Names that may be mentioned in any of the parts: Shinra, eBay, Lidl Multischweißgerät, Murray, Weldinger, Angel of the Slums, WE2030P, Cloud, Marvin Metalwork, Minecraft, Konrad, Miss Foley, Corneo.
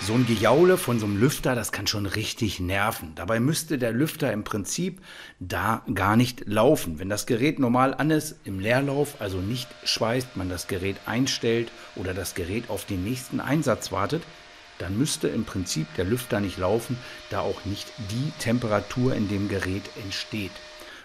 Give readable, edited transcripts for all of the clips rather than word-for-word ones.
So ein Gejaule von so einem Lüfter, das kann schon richtig nerven. Dabei müsste der Lüfter im Prinzip da gar nicht laufen. Wenn das Gerät normal an ist, im Leerlauf, also nicht schweißt, man das Gerät einstellt oder das Gerät auf den nächsten Einsatz wartet, dann müsste im Prinzip der Lüfter nicht laufen, da auch nicht die Temperatur in dem Gerät entsteht.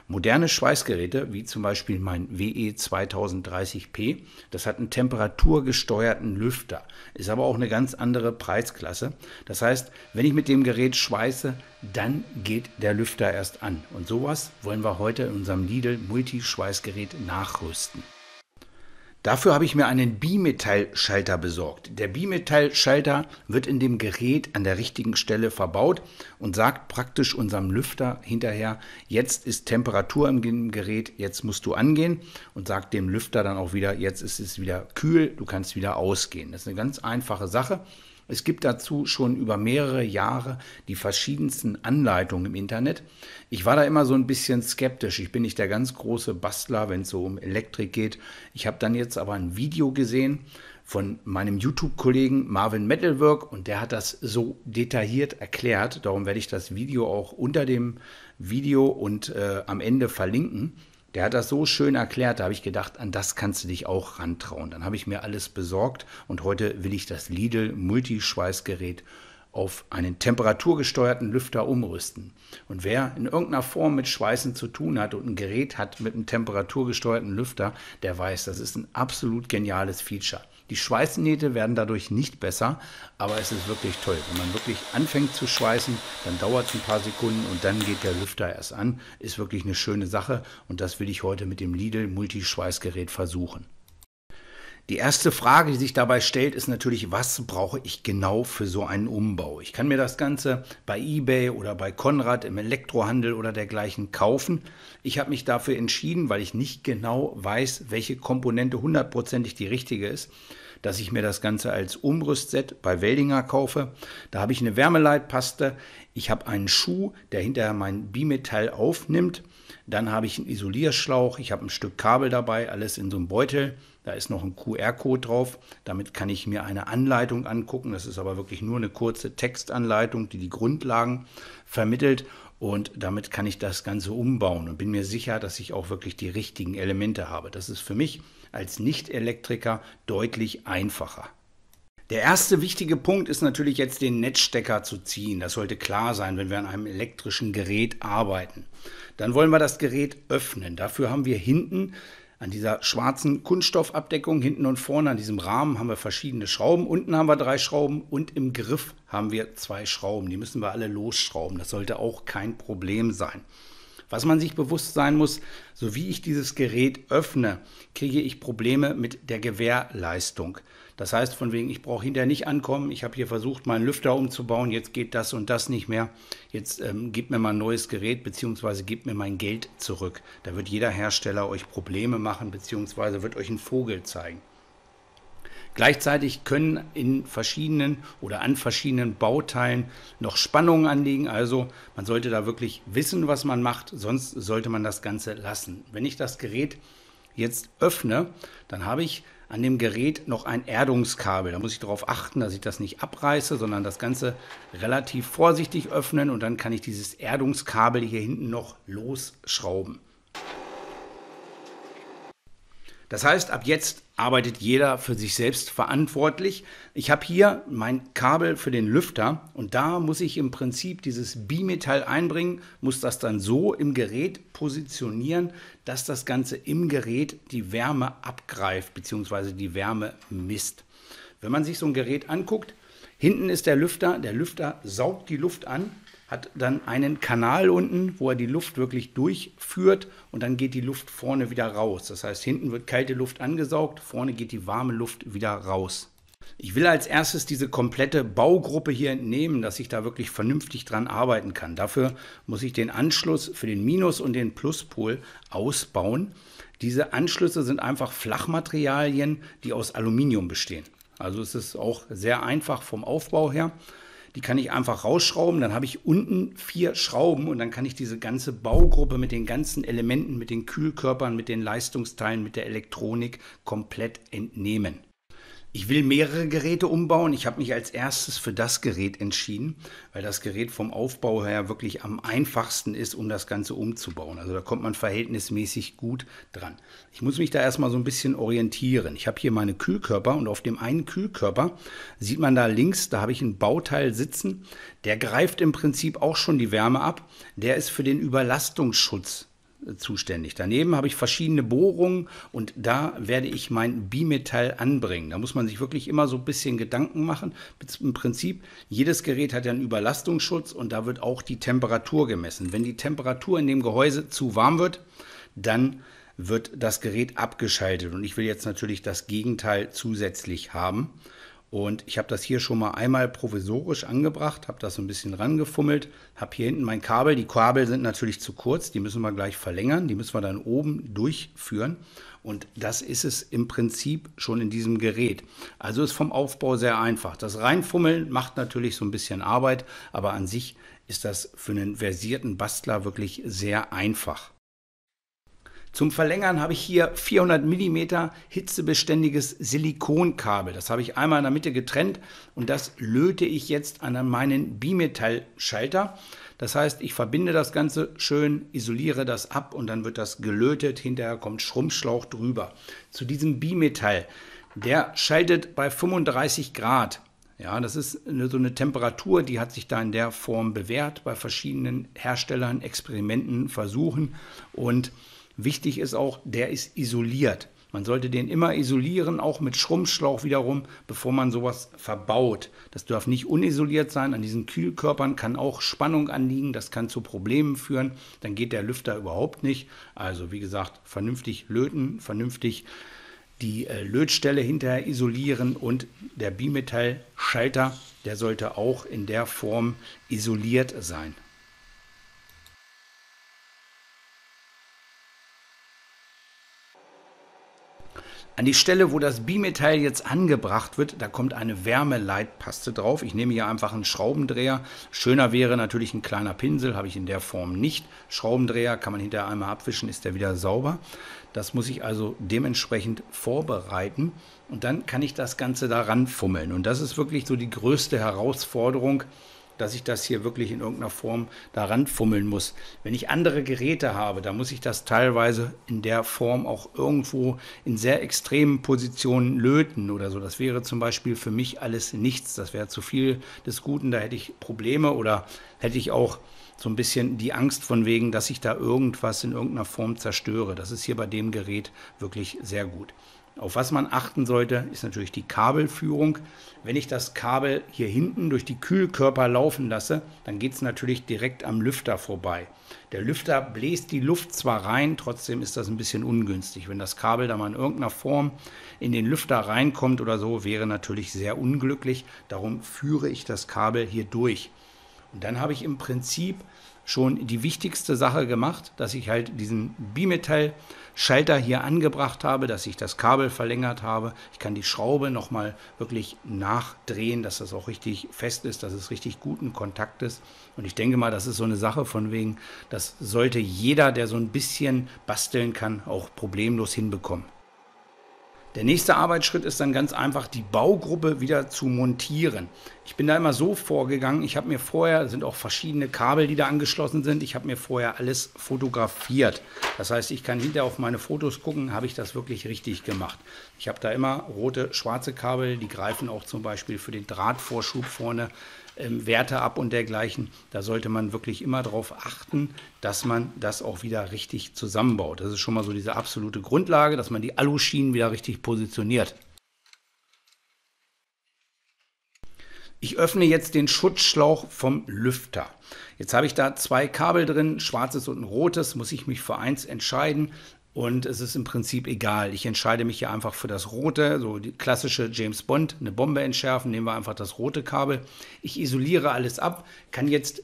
Moderne Schweißgeräte, wie zum Beispiel mein WE2030P, das hat einen temperaturgesteuerten Lüfter, ist aber auch eine ganz andere Preisklasse. Das heißt, wenn ich mit dem Gerät schweiße, dann geht der Lüfter erst an. Und sowas wollen wir heute in unserem Lidl Multischweißgerät nachrüsten. Dafür habe ich mir einen Bimetallschalter besorgt. Der Bimetallschalter wird in dem Gerät an der richtigen Stelle verbaut und sagt praktisch unserem Lüfter hinterher, jetzt ist Temperatur im Gerät, jetzt musst du angehen, und sagt dem Lüfter dann auch wieder, jetzt ist es wieder kühl, du kannst wieder ausgehen. Das ist eine ganz einfache Sache. Es gibt dazu schon über mehrere Jahre die verschiedensten Anleitungen im Internet. Ich war da immer so ein bisschen skeptisch. Ich bin nicht der ganz große Bastler, wenn es so um Elektrik geht. Ich habe dann jetzt aber ein Video gesehen von meinem YouTube-Kollegen Marvin Metalwork, und der hat das so detailliert erklärt. Darum werde ich das Video auch unter dem Video und am Ende verlinken. Der hat das so schön erklärt, da habe ich gedacht, an das kannst du dich auch rantrauen. Dann habe ich mir alles besorgt und heute will ich das Lidl Multischweißgerät auf einen temperaturgesteuerten Lüfter umrüsten. Und wer in irgendeiner Form mit Schweißen zu tun hat und ein Gerät hat mit einem temperaturgesteuerten Lüfter, der weiß, das ist ein absolut geniales Feature. Die Schweißnähte werden dadurch nicht besser, aber es ist wirklich toll. Wenn man wirklich anfängt zu schweißen, dann dauert es ein paar Sekunden und dann geht der Lüfter erst an. Ist wirklich eine schöne Sache und das will ich heute mit dem Lidl Multischweißgerät versuchen. Die erste Frage, die sich dabei stellt, ist natürlich, was brauche ich genau für so einen Umbau? Ich kann mir das Ganze bei eBay oder bei Konrad im Elektrohandel oder dergleichen kaufen. Ich habe mich dafür entschieden, weil ich nicht genau weiß, welche Komponente hundertprozentig die richtige ist, dass ich mir das Ganze als Umrüstset bei Weldinger kaufe. Da habe ich eine Wärmeleitpaste, ich habe einen Schuh, der hinterher mein Bimetall aufnimmt. Dann habe ich einen Isolierschlauch, ich habe ein Stück Kabel dabei, alles in so einem Beutel. Da ist noch ein QR-Code drauf, damit kann ich mir eine Anleitung angucken. Das ist aber wirklich nur eine kurze Textanleitung, die die Grundlagen vermittelt. Und damit kann ich das Ganze umbauen und bin mir sicher, dass ich auch wirklich die richtigen Elemente habe. Das ist für mich als Nicht-Elektriker deutlich einfacher. Der erste wichtige Punkt ist natürlich jetzt, den Netzstecker zu ziehen. Das sollte klar sein, wenn wir an einem elektrischen Gerät arbeiten. Dann wollen wir das Gerät öffnen. Dafür haben wir hinten an dieser schwarzen Kunststoffabdeckung, hinten und vorne an diesem Rahmen, haben wir verschiedene Schrauben. Unten haben wir 3 Schrauben und im Griff haben wir 2 Schrauben. Die müssen wir alle losschrauben. Das sollte auch kein Problem sein. Was man sich bewusst sein muss, so wie ich dieses Gerät öffne, kriege ich Probleme mit der Gewährleistung. Das heißt, von wegen, ich brauche hinterher nicht ankommen, ich habe hier versucht, meinen Lüfter umzubauen, jetzt geht das und das nicht mehr, jetzt gebt mir mal ein neues Gerät, beziehungsweise gebt mir mein Geld zurück. Da wird jeder Hersteller euch Probleme machen, beziehungsweise wird euch einen Vogel zeigen. Gleichzeitig können in verschiedenen oder an verschiedenen Bauteilen noch Spannungen anliegen. Also man sollte da wirklich wissen, was man macht, sonst sollte man das Ganze lassen. Wenn ich das Gerät jetzt öffne, dann habe ich an dem Gerät noch ein Erdungskabel. Da muss ich darauf achten, dass ich das nicht abreiße, sondern das Ganze relativ vorsichtig öffnen und dann kann ich dieses Erdungskabel hier hinten noch losschrauben. Das heißt, ab jetzt arbeitet jeder für sich selbst verantwortlich. Ich habe hier mein Kabel für den Lüfter und da muss ich im Prinzip dieses Bimetall einbringen, muss das dann so im Gerät positionieren, dass das Ganze im Gerät die Wärme abgreift bzw. die Wärme misst. Wenn man sich so ein Gerät anguckt, hinten ist der Lüfter saugt die Luft an, hat dann einen Kanal unten, wo er die Luft wirklich durchführt und dann geht die Luft vorne wieder raus. Das heißt, hinten wird kalte Luft angesaugt, vorne geht die warme Luft wieder raus. Ich will als erstes diese komplette Baugruppe hier entnehmen, dass ich da wirklich vernünftig dran arbeiten kann. Dafür muss ich den Anschluss für den Minus- und den Pluspol ausbauen. Diese Anschlüsse sind einfach Flachmaterialien, die aus Aluminium bestehen. Also es ist auch sehr einfach vom Aufbau her. Die kann ich einfach rausschrauben, dann habe ich unten 4 Schrauben und dann kann ich diese ganze Baugruppe mit den ganzen Elementen, mit den Kühlkörpern, mit den Leistungsteilen, mit der Elektronik komplett entnehmen. Ich will mehrere Geräte umbauen. Ich habe mich als erstes für das Gerät entschieden, weil das Gerät vom Aufbau her wirklich am einfachsten ist, um das Ganze umzubauen. Also da kommt man verhältnismäßig gut dran. Ich muss mich da erstmal so ein bisschen orientieren. Ich habe hier meine Kühlkörper und auf dem einen Kühlkörper sieht man da links, da habe ich ein Bauteil sitzen. Der greift im Prinzip auch schon die Wärme ab. Der ist für den Überlastungsschutz zuständig. Daneben habe ich verschiedene Bohrungen und da werde ich mein Bimetall anbringen. Da muss man sich wirklich immer so ein bisschen Gedanken machen. Im Prinzip, jedes Gerät hat ja einen Überlastungsschutz und da wird auch die Temperatur gemessen. Wenn die Temperatur in dem Gehäuse zu warm wird, dann wird das Gerät abgeschaltet. Und ich will jetzt natürlich das Gegenteil zusätzlich haben. Und ich habe das hier schon mal einmal provisorisch angebracht, habe das so ein bisschen rangefummelt, habe hier hinten mein Kabel. Die Kabel sind natürlich zu kurz, die müssen wir gleich verlängern, die müssen wir dann oben durchführen. Und das ist es im Prinzip schon in diesem Gerät. Also ist vom Aufbau sehr einfach. Das Reinfummeln macht natürlich so ein bisschen Arbeit, aber an sich ist das für einen versierten Bastler wirklich sehr einfach. Zum Verlängern habe ich hier 400 mm hitzebeständiges Silikonkabel. Das habe ich einmal in der Mitte getrennt und das löte ich jetzt an meinen Bimetallschalter. Das heißt, ich verbinde das Ganze schön, isoliere das ab und dann wird das gelötet. Hinterher kommt Schrumpfschlauch drüber. Zu diesem Bimetall, der schaltet bei 35 Grad. Ja, das ist so eine Temperatur, die hat sich da in der Form bewährt bei verschiedenen Herstellern, Experimenten, Versuchen und wichtig ist auch, der ist isoliert. Man sollte den immer isolieren, auch mit Schrumpfschlauch wiederum, bevor man sowas verbaut. Das darf nicht unisoliert sein. An diesen Kühlkörpern kann auch Spannung anliegen. Das kann zu Problemen führen. Dann geht der Lüfter überhaupt nicht. Also wie gesagt, vernünftig löten, vernünftig die Lötstelle hinterher isolieren und der Bimetallschalter, der sollte auch in der Form isoliert sein. An die Stelle, wo das Bimetall jetzt angebracht wird, da kommt eine Wärmeleitpaste drauf. Ich nehme hier einfach einen Schraubendreher. Schöner wäre natürlich ein kleiner Pinsel, habe ich in der Form nicht. Schraubendreher kann man hinterher einmal abwischen, ist der wieder sauber. Das muss ich also dementsprechend vorbereiten und dann kann ich das Ganze daran fummeln. Und das ist wirklich so die größte Herausforderung, dass ich das hier wirklich in irgendeiner Form daran fummeln muss. Wenn ich andere Geräte habe, da muss ich das teilweise in der Form auch irgendwo in sehr extremen Positionen löten oder so. Das wäre zum Beispiel für mich alles nichts. Das wäre zu viel des Guten. Da hätte ich Probleme oder hätte ich auch so ein bisschen die Angst von wegen, dass ich da irgendwas in irgendeiner Form zerstöre. Das ist hier bei dem Gerät wirklich sehr gut. Auf was man achten sollte, ist natürlich die Kabelführung. Wenn ich das Kabel hier hinten durch die Kühlkörper laufen lasse, dann geht es natürlich direkt am Lüfter vorbei. Der Lüfter bläst die Luft zwar rein, trotzdem ist das ein bisschen ungünstig. Wenn das Kabel da mal in irgendeiner Form in den Lüfter reinkommt oder so, wäre natürlich sehr unglücklich. Darum führe ich das Kabel hier durch. Und dann habe ich im Prinzip schon die wichtigste Sache gemacht, dass ich halt diesen Bimetall-Schalter hier angebracht habe, dass ich das Kabel verlängert habe. Ich kann die Schraube nochmal wirklich nachdrehen, dass das auch richtig fest ist, dass es richtig guten Kontakt ist. Und ich denke mal, das ist so eine Sache von wegen, das sollte jeder, der so ein bisschen basteln kann, auch problemlos hinbekommen. Der nächste Arbeitsschritt ist dann ganz einfach, die Baugruppe wieder zu montieren. Ich bin da immer so vorgegangen, ich habe mir vorher, sind auch verschiedene Kabel, die da angeschlossen sind, ich habe mir vorher alles fotografiert. Das heißt, ich kann hinterher auf meine Fotos gucken, habe ich das wirklich richtig gemacht. Ich habe da immer rote, schwarze Kabel, die greifen auch zum Beispiel für den Drahtvorschub vorne Werte ab und dergleichen. Da sollte man wirklich immer darauf achten, dass man das auch wieder richtig zusammenbaut. Das ist schon mal so diese absolute Grundlage, dass man die Aluschienen wieder richtig positioniert. Ich öffne jetzt den Schutzschlauch vom Lüfter. Jetzt habe ich da zwei Kabel drin, schwarzes und ein rotes, muss ich mich für eins entscheiden. Und es ist im Prinzip egal. Ich entscheide mich hier einfach für das rote, so die klassische James Bond, eine Bombe entschärfen, nehmen wir einfach das rote Kabel. Ich isoliere alles ab, kann jetzt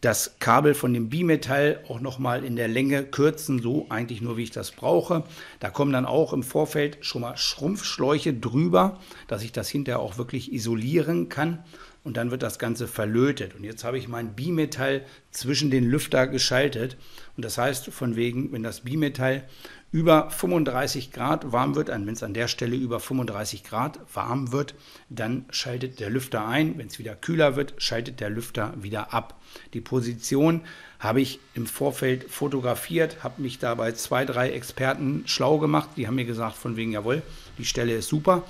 das Kabel von dem Bimetall auch nochmal in der Länge kürzen, so eigentlich nur, wie ich das brauche. Da kommen dann auch im Vorfeld schon mal Schrumpfschläuche drüber, dass ich das hinterher auch wirklich isolieren kann. Und dann wird das Ganze verlötet. Und jetzt habe ich mein Bimetall zwischen den Lüfter geschaltet. Und das heißt, von wegen, wenn das Bimetall über 35 Grad warm wird. Wenn es an der Stelle über 35 Grad warm wird, dann schaltet der Lüfter ein. Wenn es wieder kühler wird, schaltet der Lüfter wieder ab. Die Position habe ich im Vorfeld fotografiert, habe mich da bei 2, 3 Experten schlau gemacht. Die haben mir gesagt, von wegen, jawohl, die Stelle ist super.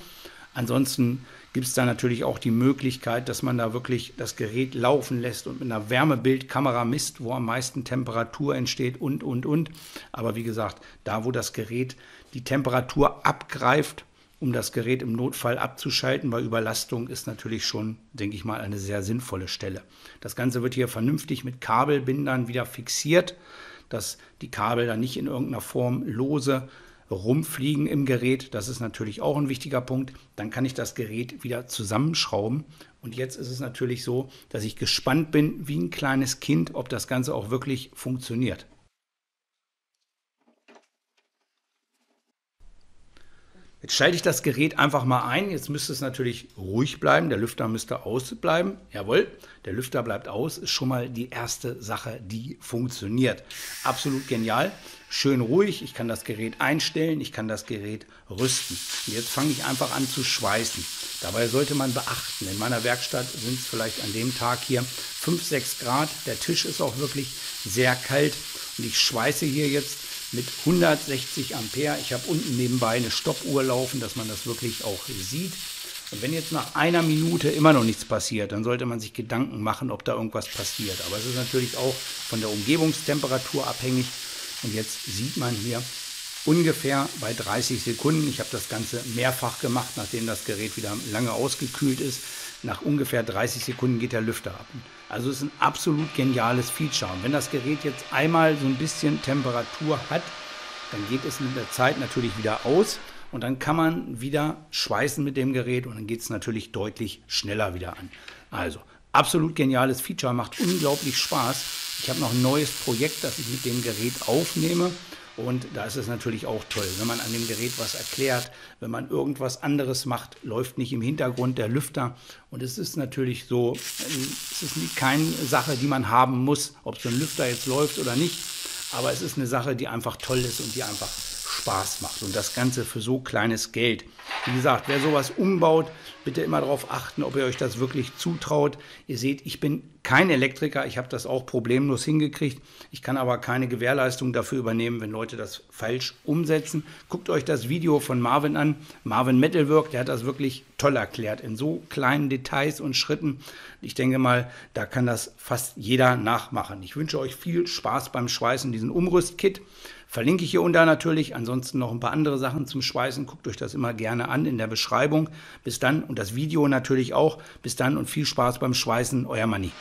Ansonsten gibt es da natürlich auch die Möglichkeit, dass man da wirklich das Gerät laufen lässt und mit einer Wärmebildkamera misst, wo am meisten Temperatur entsteht und. Aber wie gesagt, da wo das Gerät die Temperatur abgreift, um das Gerät im Notfall abzuschalten bei Überlastung, ist natürlich schon, denke ich mal, eine sehr sinnvolle Stelle. Das Ganze wird hier vernünftig mit Kabelbindern wieder fixiert, dass die Kabel dann nicht in irgendeiner Form lose rumfliegen im Gerät. Das ist natürlich auch ein wichtiger Punkt. Dann kann ich das Gerät wieder zusammenschrauben. Und jetzt ist es natürlich so, dass ich gespannt bin wie ein kleines Kind, ob das Ganze auch wirklich funktioniert. Jetzt schalte ich das Gerät einfach mal ein. Jetzt müsste es natürlich ruhig bleiben. Der Lüfter müsste ausbleiben. Jawohl, der Lüfter bleibt aus. Ist schon mal die erste Sache, die funktioniert. Absolut genial. Schön ruhig. Ich kann das Gerät einstellen. Ich kann das Gerät rüsten. Und jetzt fange ich einfach an zu schweißen. Dabei sollte man beachten. In meiner Werkstatt sind es vielleicht an dem Tag hier 5, 6 Grad. Der Tisch ist auch wirklich sehr kalt. Und ich schweiße hier jetzt mit 160 Ampere. Ich habe unten nebenbei eine Stoppuhr laufen, dass man das wirklich auch sieht. Und wenn jetzt nach einer Minute immer noch nichts passiert, dann sollte man sich Gedanken machen, ob da irgendwas passiert. Aber es ist natürlich auch von der Umgebungstemperatur abhängig. Und jetzt sieht man hier ungefähr bei 30 Sekunden, ich habe das Ganze mehrfach gemacht, nachdem das Gerät wieder lange ausgekühlt ist, nach ungefähr 30 Sekunden geht der Lüfter ab. Also es ist ein absolut geniales Feature. Und wenn das Gerät jetzt einmal so ein bisschen Temperatur hat, dann geht es mit der Zeit natürlich wieder aus und dann kann man wieder schweißen mit dem Gerät und dann geht es natürlich deutlich schneller wieder an. Also absolut geniales Feature, macht unglaublich Spaß. Ich habe noch ein neues Projekt, das ich mit dem Gerät aufnehme. Und da ist es natürlich auch toll, wenn man an dem Gerät was erklärt, wenn man irgendwas anderes macht, läuft nicht im Hintergrund der Lüfter. Und es ist natürlich so, es ist keine Sache, die man haben muss, ob so ein Lüfter jetzt läuft oder nicht. Aber es ist eine Sache, die einfach toll ist und die einfach Spaß macht. Und das Ganze für so kleines Geld. Wie gesagt, wer sowas umbaut, bitte immer darauf achten, ob ihr euch das wirklich zutraut. Ihr seht, ich bin kein Elektriker. Ich habe das auch problemlos hingekriegt. Ich kann aber keine Gewährleistung dafür übernehmen, wenn Leute das falsch umsetzen. Guckt euch das Video von Marvin an. Marvin Metalwork, der hat das wirklich toll erklärt. In so kleinen Details und Schritten. Ich denke mal, da kann das fast jeder nachmachen. Ich wünsche euch viel Spaß beim Schweißen, diesen Umrüstkit. Verlinke ich hier unter natürlich. Ansonsten noch ein paar andere Sachen zum Schweißen. Guckt euch das immer gerne an in der Beschreibung. Bis dann und das Video natürlich auch. Bis dann und viel Spaß beim Schweißen. Euer Manni.